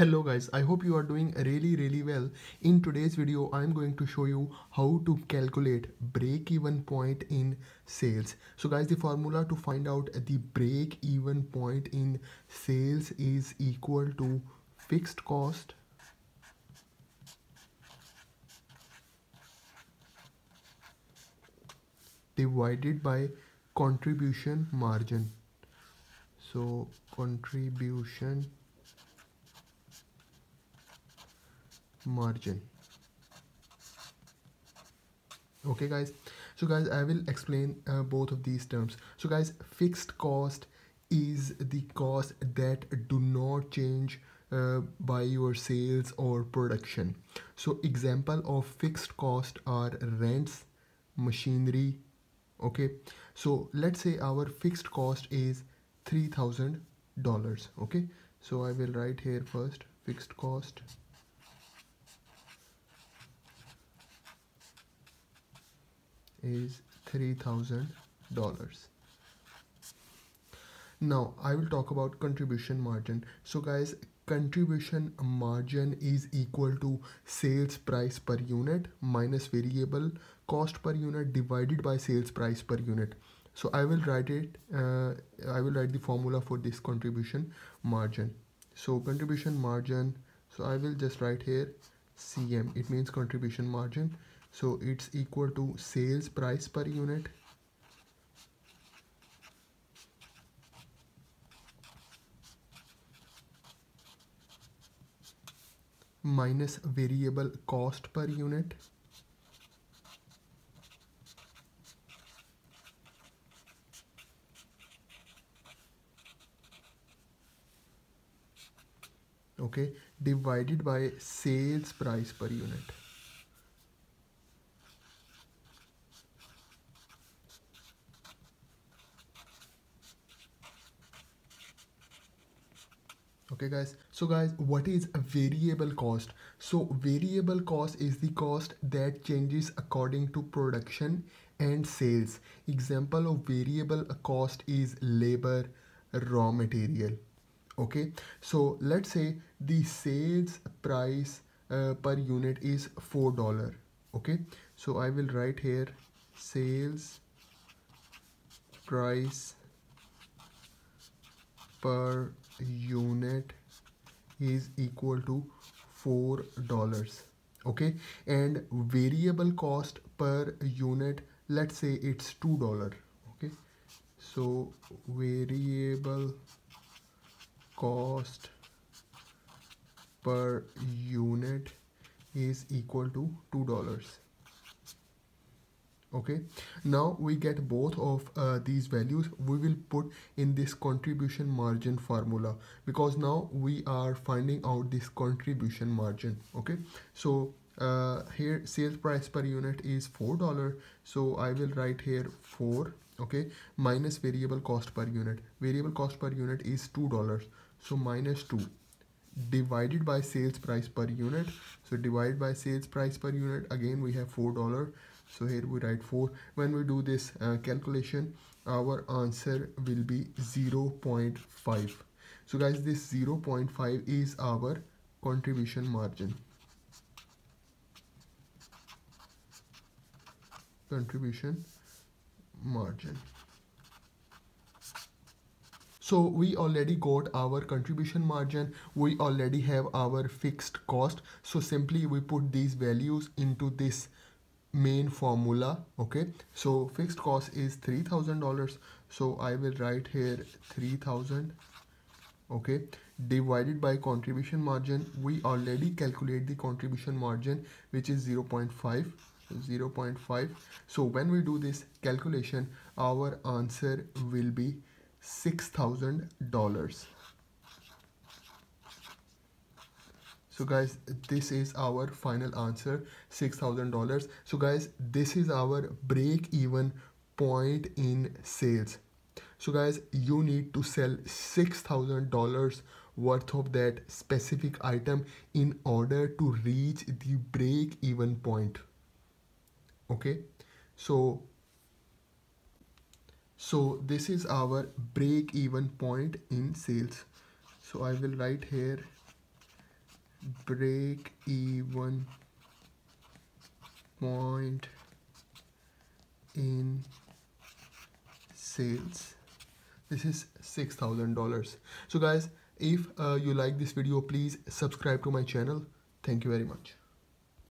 Hello guys, I hope you are doing really well. In today's video, I'm going to show you how to calculate break-even point in sales. So guys, the formula to find out the break-even point in sales is equal to fixed cost divided by contribution margin. So contribution margin. Okay guys, so guys I will explain both of these terms. So guys, fixed cost is the cost that do not change by your sales or production. So example of fixed cost are rents, machinery. Okay, so let's say our fixed cost is $3,000. Okay, so I will write here first fixed cost is $3,000. Now I will talk about contribution margin. So guys, contribution margin is equal to sales price per unit minus variable cost per unit divided by sales price per unit. So I will write it I will write the formula for this contribution margin. So contribution margin, so I will just write here CM, it means contribution margin. So it's equal to sales price per unit minus variable cost per unit okay, divided by sales price per unit. Okay guys, so guys, what is a variable cost? So variable cost is the cost that changes according to production and sales. Example of variable cost is labor, raw material. Okay, so let's say the sales price per unit is $4. Okay, so I will write here sales price per unit is equal to $4. Okay, and variable cost per unit, let's say it's $2. Okay, so variable cost per unit is equal to $2. Okay, now we get both of these values we will put in this contribution margin formula, because now we are finding out this contribution margin. Okay, so here sales price per unit is $4, so I will write here 4, okay, minus variable cost per unit. Variable cost per unit is $2, so minus 2 divided by sales price per unit. So divided by sales price per unit, again we have $4, so here we write 4. When we do this calculation, our answer will be 0.5. so guys, this 0.5 is our contribution margin. So we already got our contribution margin, we already have our fixed cost, so simply we put these values into this main formula. Okay, so fixed cost is $3,000, so I will write here 3,000, okay, divided by contribution margin. We already calculate the contribution margin, which is 0.5. So when we do this calculation, our answer will be $6,000. So guys, this is our final answer, $6,000. So guys, this is our break-even point in sales. So guys, you need to sell $6,000 worth of that specific item in order to reach the break-even point. Okay, so this is our break-even point in sales. So I will write here break even point in sales. This is $6,000. So guys, if you like this video, please subscribe to my channel. Thank you very much.